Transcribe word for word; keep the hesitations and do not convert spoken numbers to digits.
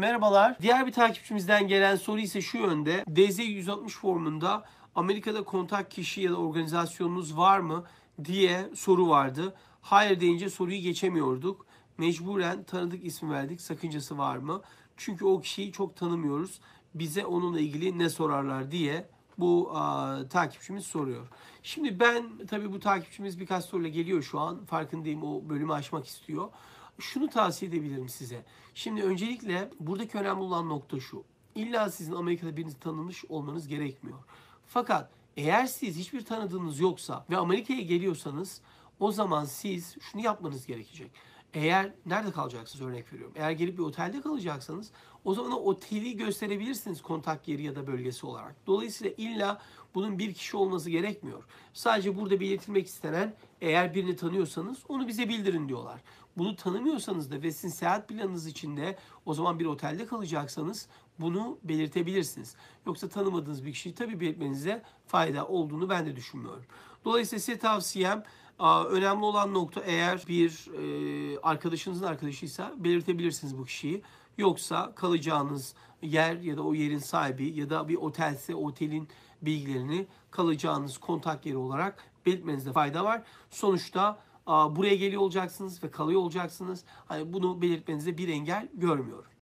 Merhabalar. Diğer bir takipçimizden gelen soru ise şu yönde. D S yüz altmış formunda Amerika'da kontak kişi ya da organizasyonunuz var mı diye soru vardı. Hayır deyince soruyu geçemiyorduk. Mecburen tanıdık ismi verdik. Sakıncası var mı? Çünkü o kişiyi çok tanımıyoruz. Bize onunla ilgili ne sorarlar diye bu a, takipçimiz soruyor. Şimdi ben tabii bu takipçimiz birkaç soruyla geliyor şu an. Farkındayım, o bölümü açmak istiyor. Şunu tavsiye edebilirim size. Şimdi öncelikle buradaki önemli olan nokta şu. İlla sizin Amerika'da birini tanımış olmanız gerekmiyor. Fakat eğer siz hiçbir tanıdığınız yoksa ve Amerika'ya geliyorsanız o zaman siz şunu yapmanız gerekecek. Eğer nerede kalacaksınız örnek veriyorum. Eğer gelip bir otelde kalacaksanız o zaman o oteli gösterebilirsiniz kontak yeri ya da bölgesi olarak. Dolayısıyla illa bunun bir kişi olması gerekmiyor. Sadece burada belirtilmek istenen eğer birini tanıyorsanız onu bize bildirin diyorlar. Bunu tanımıyorsanız da ve sizin seyahat planınız içinde o zaman bir otelde kalacaksanız bunu belirtebilirsiniz. Yoksa tanımadığınız bir kişiyi tabii belirtmenize fayda olduğunu ben de düşünmüyorum. Dolayısıyla size tavsiyem, önemli olan nokta eğer bir arkadaşınızın arkadaşıysa belirtebilirsiniz bu kişiyi. Yoksa kalacağınız yer ya da o yerin sahibi ya da bir otelse otelin bilgilerini kalacağınız kontak yeri olarak belirtmenizde fayda var. Sonuçta buraya geliyor olacaksınız ve kalıyor olacaksınız. Hani bunu belirtmenize bir engel görmüyorum.